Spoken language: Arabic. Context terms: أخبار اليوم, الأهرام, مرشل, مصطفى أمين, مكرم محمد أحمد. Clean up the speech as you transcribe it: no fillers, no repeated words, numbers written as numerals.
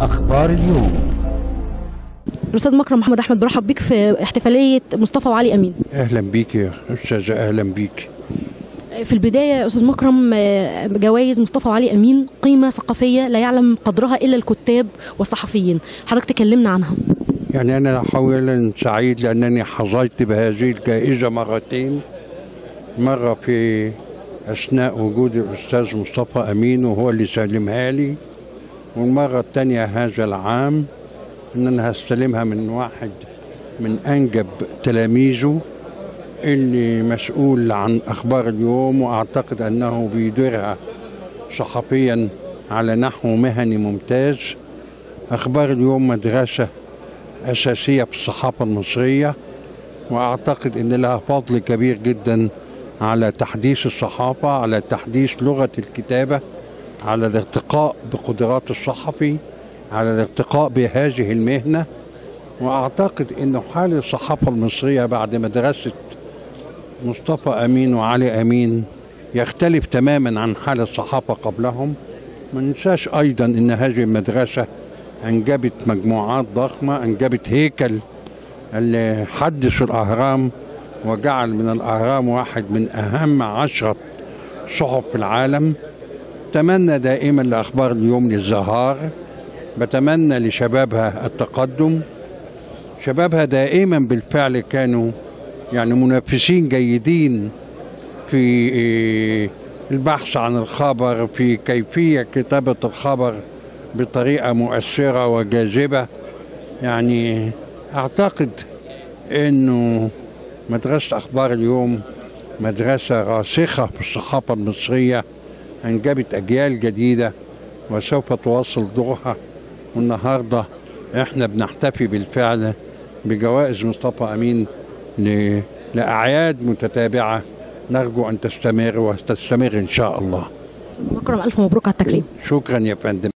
أخبار اليوم. الأستاذ مكرم محمد أحمد، برحب بيك في احتفالية مصطفى وعلي أمين. أهلا بيك يا أستاذة، أهلا بيك. في البداية يا أستاذ مكرم، جوائز مصطفى وعلي أمين قيمة ثقافية لا يعلم قدرها إلا الكتاب والصحفيين، حضرتك تكلمنا عنها. يعني أنا حقاً سعيد لأنني حظيت بهذه الجائزة مرتين، مرة في أثناء وجود الأستاذ مصطفى أمين وهو اللي سلمها لي، والمرة الثانية هذا العام إن أنا هستلمها من واحد من أنجب تلاميذه اللي مسؤول عن أخبار اليوم، وأعتقد أنه بيديرها صحفيا على نحو مهني ممتاز. أخبار اليوم مدرسة أساسية في الصحافة المصرية، وأعتقد أن لها فضل كبير جدا على تحديث الصحافة، على تحديث لغة الكتابة، على الارتقاء بقدرات الصحفي، على الارتقاء بهذه المهنة. وأعتقد أن حال الصحافة المصرية بعد مدرسة مصطفى أمين وعلي أمين يختلف تماما عن حال الصحافة قبلهم. ما ننساش أيضا أن هذه المدرسة أنجبت مجموعات ضخمة، أنجبت هيكل اللي حدث الأهرام وجعل من الأهرام واحد من أهم 10 صحف في العالم. أتمنى دائما لأخبار اليوم للزهار، بتمنى لشبابها التقدم. شبابها دائما بالفعل كانوا يعني منافسين جيدين في البحث عن الخبر، في كيفية كتابة الخبر بطريقة مؤثرة وجاذبة. يعني أعتقد أنه مدرسة أخبار اليوم مدرسة راسخة في الصحافة المصرية، أنجبت أجيال جديدة وسوف تواصل دورها. والنهارده احنا بنحتفي بالفعل بجوائز مصطفى أمين لأعياد متتابعة نرجو أن تستمر وتستمر إن شاء الله. مكرم، ألف مبروك على التكريم. شكرا يا فندم.